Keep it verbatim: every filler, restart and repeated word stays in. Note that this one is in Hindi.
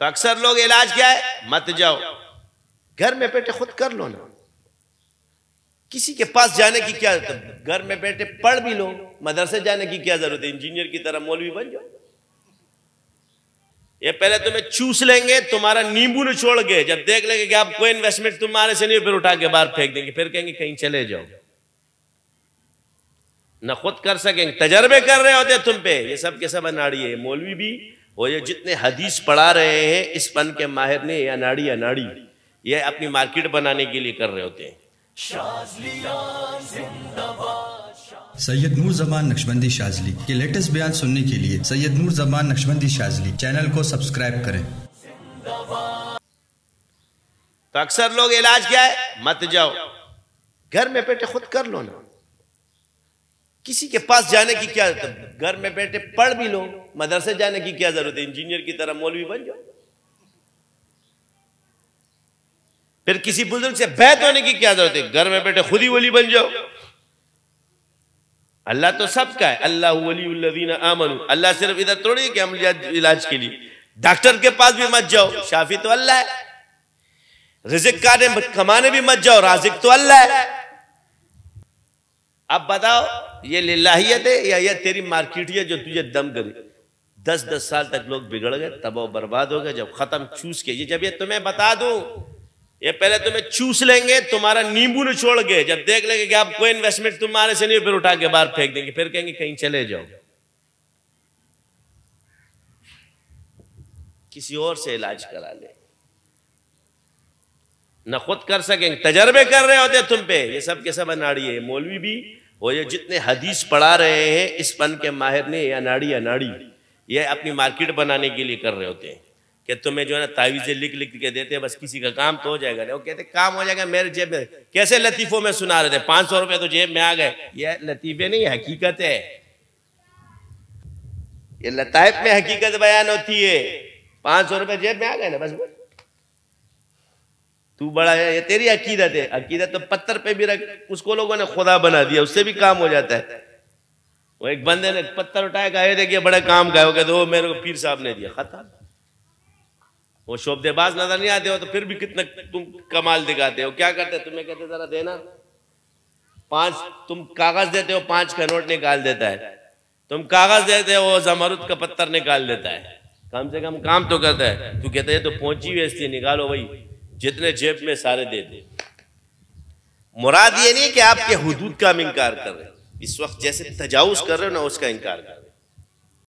तो अक्सर लोग इलाज क्या है, मत जाओ, घर में बैठे खुद कर लो ना, किसी के पास जाने की क्या जरूरत, घर में बैठे पढ़ भी लो, मदरसे जाने की क्या जरूरत है, इंजीनियर की तरह मौलवी बन जाओ। ये पहले तुम्हें चूस लेंगे, तुम्हारा नींबू न छोड़ के, जब देख लेंगे कि आप कोई इन्वेस्टमेंट तुम्हारे से नहीं, फिर उठा के बाहर फेंक देंगे, फिर कहेंगे कहीं चले जाओ। ना खुद कर सकेंगे, तजर्बे कर रहे होते तुम पे। ये सब के सब अनाड़ी है, मौलवी भी और ये जितने हदीस पढ़ा रहे हैं इस पन के माहिर ने, ये अनाड़ी अनाड़ी ये अपनी मार्केट बनाने के लिए कर रहे होते हैं। सैयद नूर जमान नक्शबंदी शाजली के लेटेस्ट बयान सुनने के लिए सैयद नूर जमान नक्शबंदी शाजली चैनल को सब्सक्राइब करें। तो अक्सर लोग इलाज क्या है, मत जाओ, घर में बैठे खुद कर लो ना, किसी के पास जाने की क्या जरूरत, घर में बैठे पढ़ भी लो, मदरसे जाने की क्या जरूरत है, इंजीनियर की तरह मौलवी बन जाओ। फिर किसी बुजुर्ग से बैत होने की क्या जरूरत है, घर में बैठे खुद ही वली बन जाओ। अल्लाह तो सबका है, अल्लाह वलीउल लज़ीना आमनू, अल्लाह सिर्फ इधर थोड़ी कि हम इलाज के लिए, डॉक्टर के पास भी मत जाओ, शाफी तो अल्लाह है, रिज़्क़ काटे कमाने भी मत जाओ, राज़िक़ तो अल्लाह है। अब बताओ ये लिल्लाहियत है या ये तेरी मार्केट है जो तुझे दम करे। दस दस साल तक लोग बिगड़ गए, तबाह बर्बाद हो गए, जब खत्म चूस के। ये जब ये तुम्हें बता दूं, ये पहले तुम्हें चूस लेंगे, तुम्हारा नींबू न छोड़ के, जब देख लेंगे कि आप कोई इन्वेस्टमेंट तुम्हारे से नहीं, फिर उठा के बाहर फेंक देंगे, फिर कहेंगे कहीं चले जाओ, किसी और से इलाज करा ले। ना खुद कर सकेंगे, तजर्बे कर रहे होते तुम पे। ये सब के सब अनाड़ी है, मौलवी भी और ये जितने हदीस पढ़ा रहे हैं इस पन के माहिर ने, ये अनाड़ी अनाड़ी ये अपनी मार्केट बनाने के लिए कर रहे होते हैं कि तुम्हें जो है ना तावीज़ें लिख लिख के देते हैं, बस किसी का काम तो हो जाएगा। वो कहते काम हो जाएगा मेरे जेब में, कैसे लतीफों में सुना रहे थे, पांच सौ रुपए तो जेब में आ गए। ये लतीफे नहीं, हकीकत है, ये लताइफ में हकीकत बयान होती है। पांच सौ रुपए जेब में आ गए ना, बस तू बड़ा है, ये तेरी अकीदत है। अकीदत तो पत्थर पे भी रख, उसको लोगों ने खुदा बना दिया, उससे भी काम हो जाता है। वो एक बंदे ने पत्थर उठाया, कहा देखिए बड़े काम का है, वो कहते वो मेरे को पीर साहब ने दिया, खत्म। वो शोबदेबाज नजर नहीं आते हो तो फिर भी कितना तुम कमाल दिखाते हो। क्या करते, तुम्हें कहते जरा देना पांच, तुम कागज देते हो पांच का नोट निकाल देता है, तुम कागज देते हो जमरूद का पत्थर निकाल देता है, कम से कम काम तो करता है। तू कहते है तो पहुंची हुई इसलिए निकालो भाई, जितने जेब में सारे दे दे। मुराद ये नहीं कि आपके हुदूद का हम इनकार कर रहे हैं, इस वक्त जैसे तजावुज कर रहे हो ना उसका इनकार कर रहे हैं।